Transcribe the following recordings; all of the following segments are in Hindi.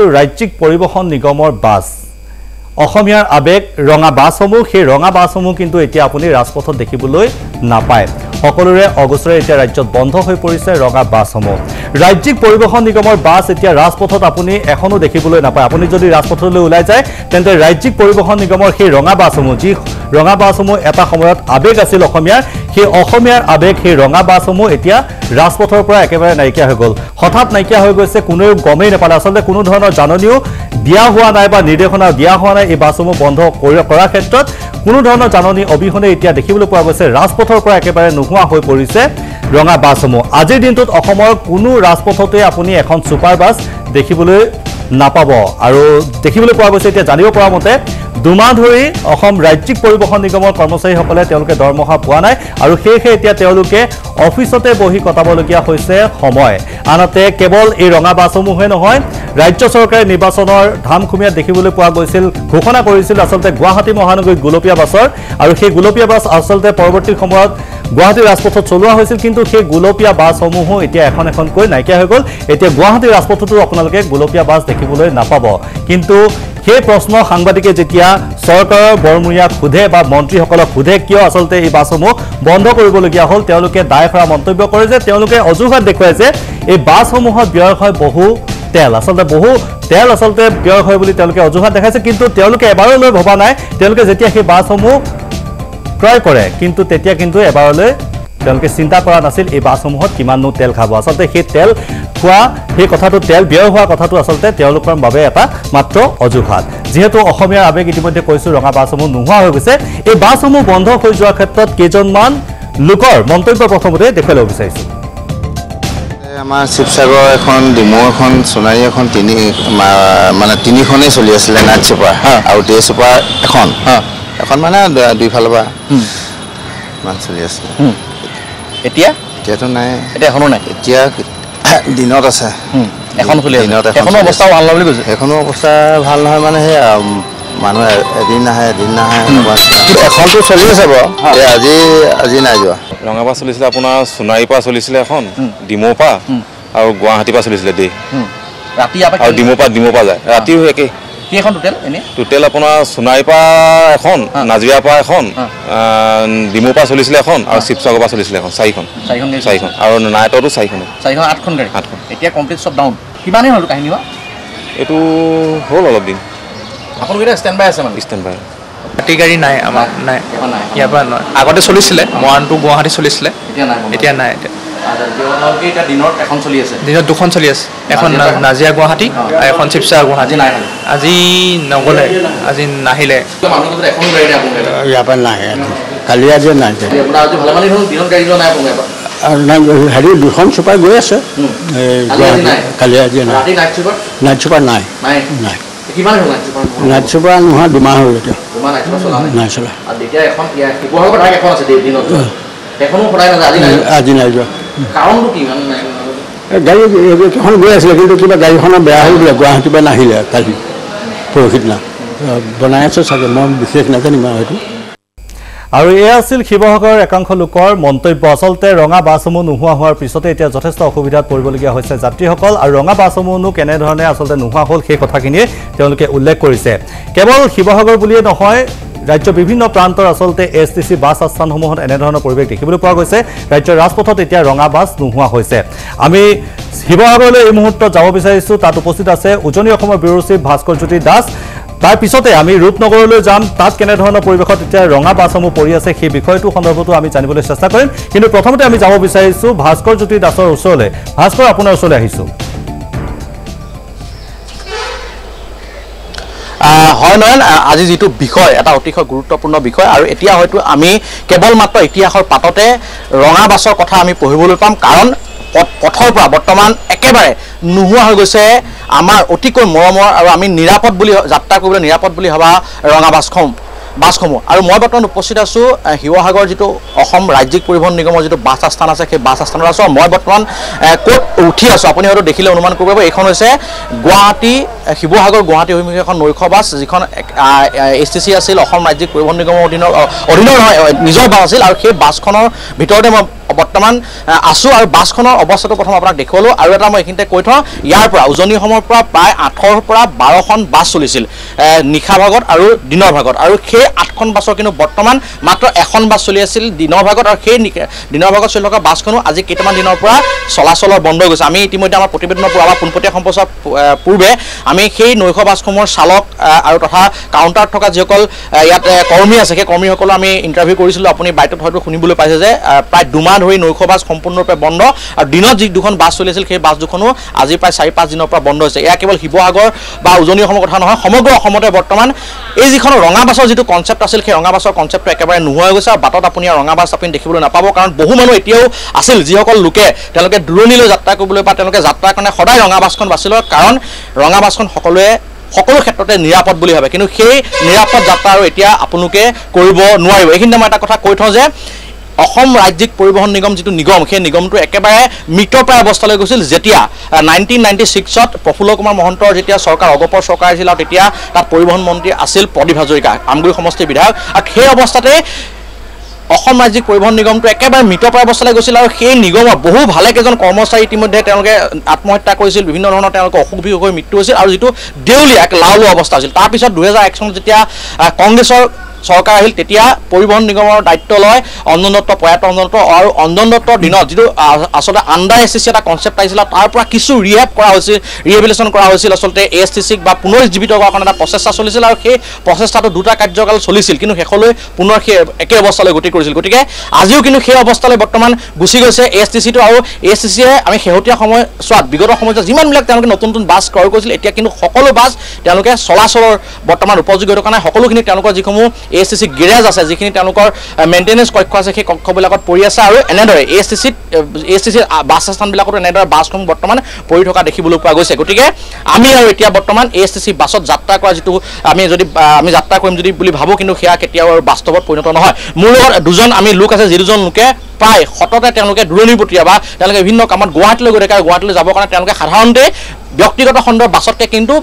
तो राज्यिक परिवहन निगमर बास अखमियार आवेग रंगा बास समूह हे रंगा बास समूह किन्तु एतिया आपुनी राजपथत देखिबुलै नापाय सकलोरे अगोचरे एतिया राज्यत बन्ध होइ परिसे रंगा बास समूह राज्यिक परिवहन निगमर बास एतिया राजपथत आपुनी एखनो देखिबुलै नापाय आपुनी जदि राजपथलै उलाय जाय तेन्ते राज्यिक परिवहन निगमर हे रंगा बास समूह जि रंगा बास समूह एटा समयत आवेग आसिल अखमियार हे अखमियार आवेग हे रंगा बास समूह एतिया राजपथर পৰা एकेबारे नाइकिया হৈ গ'ল হঠাৎ नाइकिया হৈ গৈছে কোনো গমেই নাপালে আসলে কোনো ধৰণৰ জাননীও দিয়া হোৱা নাই বা নিৰ্দেশনা দিয়া হোৱা নাই এই বাসসমূহ বন্ধ কৰাৰ ক্ষেত্ৰত কোনো ধৰণৰ জাননী অবিহনে এতিয়া দেখিবলৈ পোৱা গৈছে ৰাজপথৰ পৰা একেবাৰে নোহোৱা হৈ পৰিছে ৰঙা বাসসমূহ আজিৰ দিনটোত অসমৰ কোনো ৰাজপথতে আপুনি এখন সুপাৰ বাস দেখিবলৈ নাপাব আৰু দেখিবলৈ পোৱা গৈছে এতিয়া জানিব পৰা মতে দুমাহ ধৰি অসম ৰাজ্যিক পৰিবহণ নিগমৰ কৰ্মচাৰীসকলে তেওঁলোকে দৰমহা পোৱা নাই আৰু সেয়ে এতিয়া তেওঁলোকে অফিচতে বহি কটাবলগীয়া হৈছে সময় আনতে কেৱল এই ৰঙা বাসসমূহে নহয় ৰাজ্য চৰকাৰে নিৰ্বাচনৰ ধামখুমিয়া দেখিবলৈ পোৱা গৈছিল ঘোষণা কৰিছিল আচলতে গুৱাহাটী মহানগৰীত গুলপীয়া বাছৰ আৰু সেই গুলপীয়া বাছ আচলতে পৰৱৰ্তী সময়ত গুৱাহাটী ৰাজপথত চলোৱা হৈছিল কিন্তু সেই গুলপীয়া বাসসমূহ এতিয়া এখন এখনকৈ নাইকিয়া হৈ গ'ল এতিয়া গুৱাহাটী ৰাজপথতো আপোনালোকে গুলপীয়া বাছ দেখিবলৈ নাপাব কিন্তু हे प्रश्न सांबादिके जेतिया सरकार बरमुरिया खुदे बा मंत्रीসকলক खुदे किय आसलते ए बासमो बन्ध करिबलगिया हल তেওলোকে দায়ফৰা মন্তব্য কৰে যে তেওলোকে অজুহাত দেখুৱায় যে এই বাসসমূহত ব্যয় হয় বহু তেল আसलते ব্যয় হয় বুলি তেওলোকে অজুহাত দেখাইছে কিন্তু তেওলোকে এবাৰ লৈ ভবা নাই তেওলোকে যেতিয়া সেই বাসসমূহ ক্ৰয় কৰে কিন্তু তেতিয়া কিন্তু এবাৰ লৈ তেওঁলোকে চিন্তা কৰা নাছিল এই বাসসমূহত কিমাননো তেল খাব আসলে সেই তেল খোৱা সেই কথাটো তেল ব্যয় হোৱা কথাটো আসলে তেওঁলোকৰ বাবে এটা মাত্ৰ অজুহাত যেহেতু অসমীয়া আবেগ ইতিমধ্যে কৈছো ৰঙা বাসসমূহ নোহোৱা হৈ গৈছে এই বাসসমূহ বন্ধ হৈ যোৱাৰ ক্ষেত্ৰত কেজনমান লোকৰ মন্তব্য প্ৰথমতে দেখুৱাবলৈ বিচাৰিছো আমাৰ শিৱসাগৰ এখন ডিমৌ এখন সোণাৰী এখন তিনিখনে চলি আছিল নাইট চুপাৰ আৰু ডে চুপাৰ এখন মানে দুই ফালৰ পৰা মান চলি আছিল এতিয়া যেটো নাই এটা এখনো নাই এতিয়া দিনত আছে এখন চলি আছে এখন অবস্থা ভাল নহয় বুলি কৈছে এখন অবস্থা ভাল নহয় মানে হে মানুহ এদিন নাহে এখনটো চলি আছে বাৰু আজি নাই যোৱা ৰঙা পা চলিছিল আপোনাৰ সোণাৰী পা চলিছিল এখন ডিমৌ পা আৰু গুৱাহাটী পা চলিছিল দেই ৰাতি আৰু ডিমৌ পা যায় ৰাতি হৈ একে কেখন টোটেল এনে টোটেল আপোনাৰ সোণাৰী পা এখন নাজিৰা পা এখন ডিমৌ পা চলিছিল এখন আৰু শিৱসাগৰ পা চলিছিল এখন চাৰিখন আৰু নাইটটো চাৰিখন আঠখন গাড়ী এতিয়া কমপ্লিট সব ডাউন কিমানে হ'ল কাহিনী বা এটো হ'ল অলপ দিন আপোনালোকে স্ট্যান্ড বাই আছে মানে স্ট্যান্ড বাই পাটি গাড়ী নাই আমাৰ নাই ইয়াবা নাই আগতে চলিছিল মৰাণটো গুৱাহাটী চলিছিল এতিয়া নাই দিনত এখন চলি আছে দিনত দুখন চলি আছে এখন নাজিয়া গুৱাহাটী আৰু এখন শিৱসাগৰ গুৱাহাটী আজি নাহিলে কালি আজি নাই হেৰি দুখন চুপাৰ গৈ আছে কালি আজি নাইট চুপাৰ নাই নাইট চুপাৰ নহয় দুমাহ হ'ল নাই চলা আজি নাই যোৱা কারণটো কি মানে গাড়ী এখন গৈ আছিল কিন্তু কিবা গাড়ীখন বেয়া হৈ গ'ল গুৱাহাটী পৰা নাহিলে কালি পৰহিত না বনাই আছে সাগে মন বিশেষ নাজানি মই হয়তো আৰু এয়া আছিল শিৱসাগৰৰ একাংশ লোকৰ মন্তব্য আচলতে ৰঙা বাসসমূহ নোহোৱা হোৱাৰ পিছতে এতিয়া যথেষ্ট অসুবিধাত পৰিবলগীয়া হৈছে যাত্ৰীসকল আৰু ৰঙা বাসসমূহনো কেনে ধৰণে আচলতে নোহোৱা হ'ল সেই কথাখিনি তেওঁলোকে উল্লেখ কৰিছে কেৱল শিৱসাগৰ বুলিয়ে নহয় राज्य विभिन्न प्रांतर आसलते एस टी सी बस स्थानसमूहत एनेधरण परिवेश देखिবলৈ পোৱা গৈছে राज्य राजपथत এতিয়া ৰঙা বাস নোহোৱা হৈছে আমি শিৱসাগৰলৈ এই মুহূৰ্তত যাব বিচাৰিছো তাত উপস্থিত আছে উজনি অসমৰ ব্যুৰোচিফ ভাস্কৰজ্যোতি দাস তাৰ পিছতে আমি ৰূপনগৰলৈ যাম তাত কেনে ধৰণৰ পৰিৱেশত এতিয়া ৰঙা বাসসমূহ পৰি আছে সেই বিষয়টো সন্দৰ্ভতো আমি জানিবলৈ চেষ্টা কৰিম কিন্তু প্ৰথমতে আমি যাব বিচাৰিছো ভাস্কৰজ্যোতি দাসৰ ওচৰলৈ ভাস্কৰ আপোনাৰ ওচৰলৈ আহিছো হয় নয়ন আজি যেটো বিষয় এটা অতিশয় গুৰুত্বপূৰ্ণ বিষয় আৰু এতিয়া হয়তো আমি কেৱল মাত্ৰ ইতিহাসৰ পাততে ৰঙা বাছৰ কথা আমি পঢ়িবলৈ পাম কাৰণ পথৰ পৰা বৰ্তমান একেবাৰে নোহোৱা হৈ গৈছে আমাৰ অতিকৈ মৰমৰ আৰু আমি নিৰাপদ বুলি যাত্ৰা কৰিবলৈ নিৰাপদ বুলি ভবা ৰঙা বাছসমূহ আৰু মই বৰ্তমান উপস্থিত আছোঁ শিৱসাগৰ যেটো অসম ৰাজ্যিক পৰিবহণ নিগমৰ যেটো বাছ আস্থান আছে সেই বাছ আস্থানত আছোঁ মই বৰ্তমান ক'ত উঠি আছোঁ আপুনি হয়তো দেখিলে অনুমান কৰিব এইখন হৈছে গুৱাহাটী শিৱসাগৰ গুৱাহাটী অভিমুখী এখন নৈশ বাছ যিখন এছ টি চি আছিল অসম ৰাজ্যিক পৰিবহণ নিগমৰ অধীনৰ নহয় নিজৰ বাছ আছিল আৰু সেই বাছখনৰ ভিতৰতে মই बर्तमान आसो और बस अवस्था प्रथम आपको देखाल और एट मैं ये कै थो यार उजनी समय प्राय 8 12 बस चलिए निशा भागत और दिन भागत और सभी 8 बसर कि बर्तमान मात्र एन बस चलि आल दिन भागत और दिन भागत चलि थका बसो आज कटान दिन चलाचल बंद हो गई। आम इतिम्य आम प्रतिबेदन पुनपटिया सम्प्रचार पूर्वे आम नौश बसम चालक और तथा काउंटार थका जिसको इतना कर्मी आज सभी कर्मी आम इंटरव्यू कर बैठक शुनबले पासी प्राय दुमाह धरी नौश बस सम्पूर्णरूपे बंद और दिन जी दुखन बस चलि आल बस दुखो आज प्राय 4-5 दिन बंद इतना केवल शिवसागर उजनी कथा नय समग्र बर्तमान जी रंगा बसर जी कन्सेप्ट आल रंगा बसर कन्सेप्ट एक बारे नोह हो गई। बाटत अपनी रंगा बस अपनी देखने नपा कारण बहु मानु एल जिस लोके दूरणी जत्रा जत्रार कारण सदा रंगा बस बासी लय कारण रंगा बस सको क्षेत्रते निरापद भावे कि निरापद जत्रा और इतना आपलोके नीखिन मैं कथा कै थो राज्यिक परिवहन निगम जी निगम सही निगम तो एक बारे मृतप्राय अवस्था गई जैसे 1996 प्रफुल्ल कुमार महंतर जैसे सरकार अगपर सरकार आज तक परिवहन मंत्री आल प्रदीप हाजरिका आमगुरी समष्टि विधायक और सही अवस्थाते राज्यिक परिवहन निगम तो एक बारे मृतप्राय अवस्था गई और सही निगम बहु भाले कई कर्मचारी इतिम्य आत्महत्या कर विभिन्न धरण असुख विसुख मृत्यु और जी देवलिया एक लाउलु अवस्था आज तार पास 2001 सन जब कांग्रेसर सरकार परिवहन निगम दायित्व लय अंजन दत्त प्रयात अंजन दत्त और अंजन दत्तर दिन जी आसलते आंडार एस टी सी कन्सेप्ट आर पर किस रिहेबिलिटेशन आसलते एस टी सीक पुनर्जीवित कर प्रचेषा चलिए और सही प्रचेषा दूटा कार्यकाल चलिए कि शेषल पुनः एक अवस्था गति कर गति के आजिओ कि अवस्था बर्तमान गुसि गई एस टी सी तो और एस टी सीए आम शेहतिया समयसुत विगत समय जीवन नतुन नतुन बस क्रय कर सको बस चलाचल बर्तमान उपयोगी हो ना सकोखिन जिसमें एस टी सी गेरेज आस मेन्टेनेन्स कक्ष आज सभी कक्षबिल पड़ आस और एनेदरे एस टी सी बस स्थानबिलको एनेदरे बसम बर्तमान पड़ थका देखने पा गई। गति के आम बर्तमान एस टी सी बस जत्रा जी आम जत्रा करी भाव कि वास्तव में परिणत नहय। मोर दूजन आम लोक आज जी दूजन लोके प्राय सतते दूरणी पटिया विभिन्न काम गुवाहाटी गई थके गुवाहाटी जाने साधारण व्यक्तिगत खंडर बसतक कितना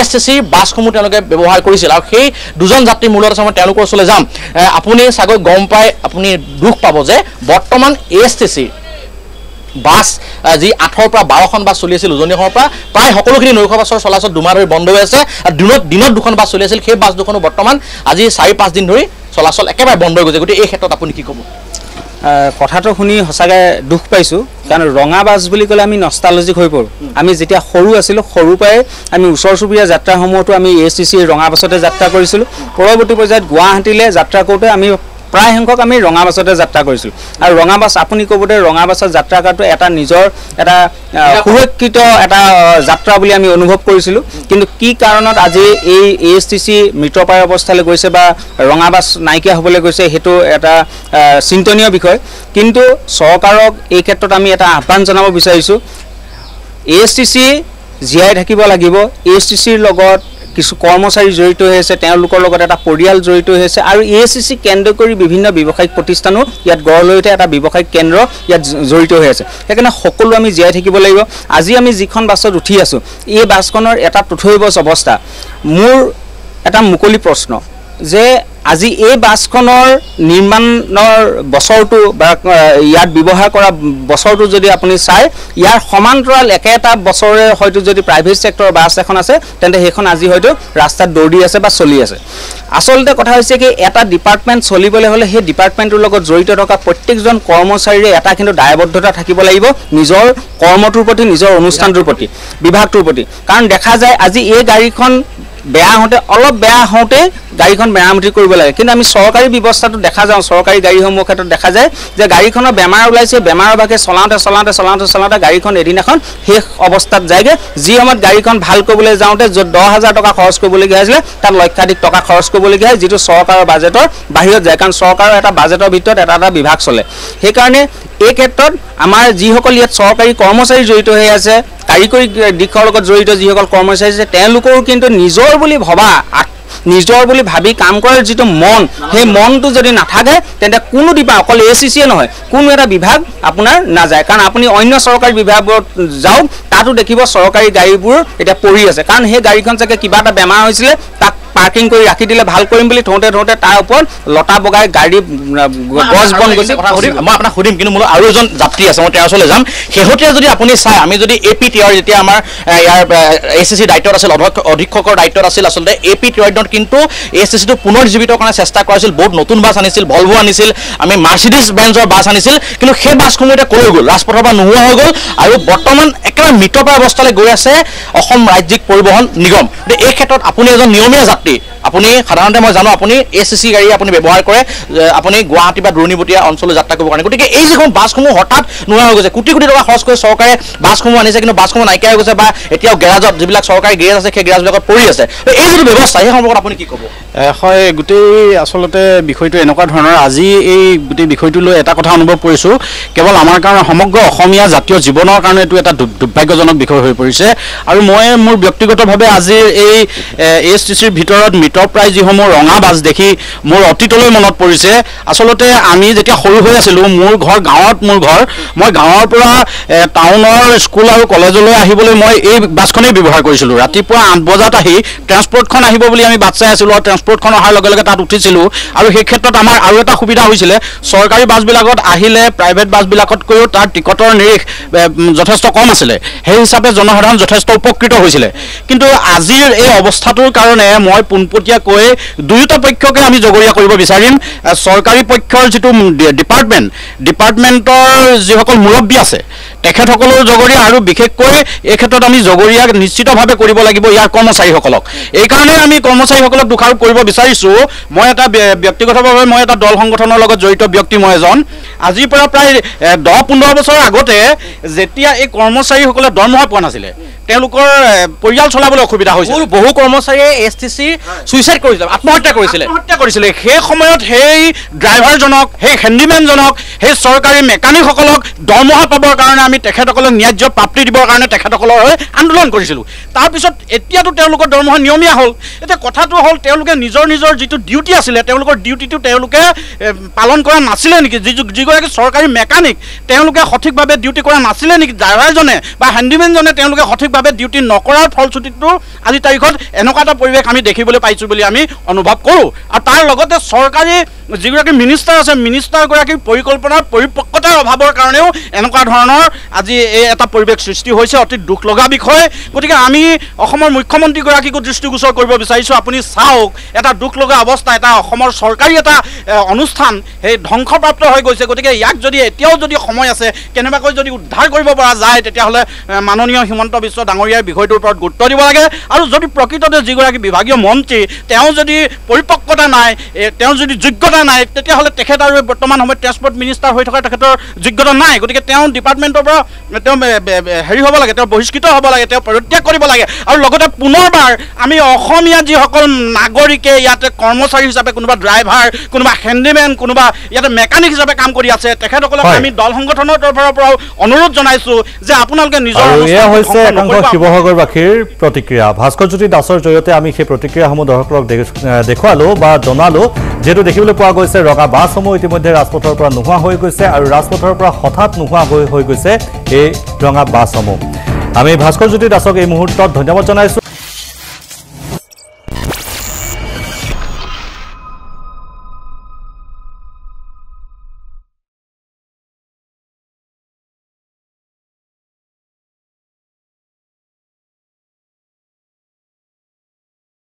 एस टी सी बसम व्यवहार कर सही दूजन जी मूलत मैं ऊर जाने सग गम पाए अपनी दुख पा बर्तमान एस टी सी बस जी 8 12 बस चलि आल उजनी समय प्राय सकोखिन नौश बसर चलाचल दुमाह धरी बंद हो दिन दुखन बस चलि आल बस दुखो बर्तमान आज 4-5 दिन धरी चलाचल एक बारे बंद हो गई। गति क्षेत्र में कि कब कथा तो शुनी सचागे दुख पाइसो कारण रंगा बस क्या नस्टालजिक हो पड़ो आम जैसे सरूपाएम ऊर चुबुरिया जत्रा समूह आम एस टी सी रंगा बसते जत्रा परवर्ती पर्याय गुवाहाटी जत्रा करते आम प्राय संख्यक आम रंगा बसते जत्रा और रंगा बस आपुनी कबते रंगा बस जत्रा कराटो एटा निजर एटा सुरक्षित एटा जत्रा बुली आमी अनुभव करिसिलु किन्तु कि कारणत आजि एई एएसटीसी मृतप्राय अवस्थाले गइसे बा रंगा बस नाइकिया हबले गइसे हेतु एटा चिन्तनीय विषय किन्तु सरकारक एई क्षेत्रत आमी एटा आह्वान जनाब बिचारिसु एएसटीसी जियाइ থাকিব লাগিব एएसटीसीर লগত किछु कर्मचारी जड़ित होल जड़ित और एएसटीसी केंद्र कर विभिन्न व्यवसायिक प्रतिष्ठानों इतना गढ़ लो उठा व्यवसायिक केंद्र इतना जड़ित होने सको आम जीय थी लगे। आज आम जी बस उठी आसो ये बसखर एट तथैवज अवस्था मोर एट मुकली प्रश्न जे आज ये बसखर निर्माण बसर तो इतना व्यवहार कर बसर तो जो अपनी चाय यार समानांतराल एक बसरे जो प्राइवेट सेक्टर बस एन आसेन आज रास्ता दौड़ी आसे चलि आसे आसलते कथा कि एटा डिपार्टमेंट चलिबले होले हे डिपार्टमेंटर जड़ित थका प्रत्येकजन कर्मचारी एटा किन्तु दायबद्धता थाकिब लागिब निजर कर्मटोर प्रति निजर अनुष्ठानटोर प्रति विभागटोर प्रति कारण देखा जाए आज ये गाड़ीखन बेया होते अलग बेया होते गाड़ी मेरामती लगे कि सरकारी व्यवस्था तो देखा जाऊँ सरकारी गाड़ी समूह क्षेत्र देखा जाए जो गाड़ी बेमार ऊल्स बेमार भागे चलाते चलाते चलाते चलाते गाड़ी एदिनाखन शेष अवस्था जाएगे जी समय गाड़ी भल कर जाते जो 10,000 टका खर्च कर तक लक्षाधिक टका खर्च कर जी सरकार बजेटर बाहर जाए कारण सरकार एट बजेटर भर एट विभाग चले सीकारणे एक क्षेत्र आम जिस सरकारी कर्मचारी जड़ित हो कारिकरी दिशर जड़ित जिस कर्मचारी किन्तु निजर बुली भबा निजर बुली भावी काम कर जी मन सही मन तो जो नाथाके तेन्ते कोनो विभाग अकल एएसटीसीए नहय कोनो एटा विभाग आपनार ना जाए कारण आपुनि अन्य सरकारी विभाग जाओक तातो देखिब सरकारी गाड़ीबुर एटा परि आछे कारण हे गाड़ीखन सके किबा बेमार होइसिले ताक पार्किंग कर राखी दिले भल कर तार लता बगै गाड़ी गज बन गई मैं अपना सूम कि मोर और जत्री आज मैं ओर जाम शेहतिया जो अपनी चाय जो ए पी टियर जी ACC दायित्व आस अधीक्षक दायित्व आस ए पी टियर दिन कितना ACC तो पुनर्जीवित कारण चेष्टा कर बहुत नतुन बस आनी भल्वो आनी मार्सिडीज बेन्जर बस आनी कि बस समूह कै गल राजपथर नोहवा हो गल और बर्तमान एक मृतप्राय अवस्था गई आसे राज्यिक परिवहन निगम एक क्षेत्र में अपनी एज नियमिया यात्री अपनी साधारण मैं जान अपनी ACC गाड़ी अपनी व्यवहार करे अपनी गुवाहाटी दुर्निवटिया अंचल यात्रा करें गति के बस समूह हठात नोहवा हो गए कोटी कोटी टका खर्च कर सरकार बस समूह आनी कि बस समूह नायकिया हो गए गेराज जो सरकारी गेराज आए गेराज पड़ी आसे ये व्यवस्था सही सम्पर्क अपनी कि कब है गोटे आसलते विषय एनका धरण आज गोटे विषय लो एट कथा अनुभव करूँ केवल आम कारण समग्र जतियों जीवन कारण ये दुर्भाग्यजनक विषय हो पड़े और मैं मोर व्यक्तिगत भाव आज ACC भर मृत प्राय जिसमें रंगा बस देखी मोर अतीत मन पड़े आसलते आम जैसे सर मोर घर गाँव मोर घर मैं गाँवरपा टाउनर स्कूल और कलेज मैं बस व्यवहार करूँ रातिपुआ 8 बजात ट्रांसपोर्ट आम बात चाई और ट्रांसपोर्ट अहारे तक उठी और क्षेत्र में आम और सुविधा सरकारी बसबिलत प्राइवेट बसबिलतको तार टिकटर निरीख जथेष कम आसे हिसाब से जनसाधारण जथेष उपकृत होते कि आज अवस्थार कारण मैं पुनपटियाको दुयोटा पक्षके आम जगरिया विचारिम सरकारी पक्षर जी डिपार्टमेंटर जिसको मुरब्बी आसे तखलो जगरिया और विशेषको एक क्षेत्र में आम जगरिया निश्चित भाव कर लगे यार कर्मचारी एक कारण आम कर्मचारी दोषारोप विचार मैं एट व्यक्तिगत भाव मैं एट दल संगठन जड़ित व्यक्ति मैं एजन आज प्राय 10-15 बस आगते जैसे ये कर्मचारी दरमहा पा ना परियाल चलाबले असुविधा होइছিল बहु कर्मचारीয়ে ACC सुइसाइड কৰিছিল आत्महत्या কৰিছিল সেই সময়ত সেই ড্ৰাইভাৰ জনক সেই হেণ্ডিমেন জনক সেই চৰকাৰী মেকানিক সকলক দৰমহা পাবৰ কাৰণে আমি তেখেতসকলক ন্যায্য প্ৰাপ্তি দিবৰ কাৰণে তেখেতসকলৰ আন্দোলন কৰিছিল তাৰ পিছত এতিয়াতো তেওঁলোকৰ দৰমহা নিয়মীয়া হ'ল এটা কথাটো হ'ল তেওঁলোকে নিজৰ নিজৰ যেটো ডিউটি আছিল তেওঁলোকৰ ডিউটিটো তেওঁলোকে পালন কৰা নাছিল নেকি যিগৰাকী চৰকাৰী মেকানিক তেওঁলোকে সঠিকভাৱে ডিউটি কৰা নাছিল নেকি ড্ৰাইভাৰ জনে বা হেণ্ডিমেন জনে তেওঁলোকে সঠিক ডিউটি নকৰাৰ ফলস্বৰূপে আজি তাৰিখত এনেকুৱা এটা পৰিৱেশ আমি দেখিবলৈ পাইছো বুলি আমি অনুভৱ কৰোঁ আৰু তাৰ লগতে চৰকাৰী যিগৰাকী মিনিষ্টাৰ আছে মিনিষ্টাৰগৰাকীৰ পৰিকল্পনাৰ পৰিপক্কতাৰ অভাৱৰ কাৰণেও এনেকুৱা ধৰণৰ আজি এটা পৰিৱেশ সৃষ্টি হৈছে অতি দুখ লগা বিষয় গতিকে আমি অসমৰ মুখ্যমন্ত্ৰীগৰাকীক দৃষ্টিগোচৰ কৰিব বিচাৰিছো আপুনি চাওক এটা দুখ লগা অৱস্থা এটা অসমৰ চৰকাৰী এটা অনুষ্ঠান এই ধ্বংসপ্ৰাপ্ত হৈ গৈছে গতিকে ইয়াক যদি এতিয়াও যদি সময় আছে কেনেবাকৈ যদি উদ্ধাৰ কৰিব পৰা যায় তেতিয়া হলে মাননীয় হিমন্ত বিশ্ব डांगरियार विषयटोर ऊपर गुरुत्व दी लगे और जो प्रकृत जिगराकी विभागीय मंत्री जी परिपक्वता ना जी योग्यता ना और बर्तमान समय ट्रांसपोर्ट मिनिस्टर हो थका योग्यता ना गति के डिपार्टमेंटर हेरी हम लगे बहिष्कृत हम लगे परित्याग लगे और पुनर्बार आम जिसको नागरिके इतने कर्मचारी हिसाब से क्या ड्राइवर क्या हेन्डीमेन क्या इतने मेकानिक हिसाब से काम कर दल संगठन तरफर अनुरोध जानते शिवसागरवासीर प्रतिक्रिया भास्करज्योति दासर जरिए आम से प्रतिक्रियासमूह दर्शक देखालो जानालो जीतु देखने पा गई से रंगा बस समूह इतिम्य राजपथर नोहवा हो गई और राजपथर हठात नोहवा हो गई रंगा बस समूह आम भास्करज्योति दासक यह मुहूर्त धन्यवाद।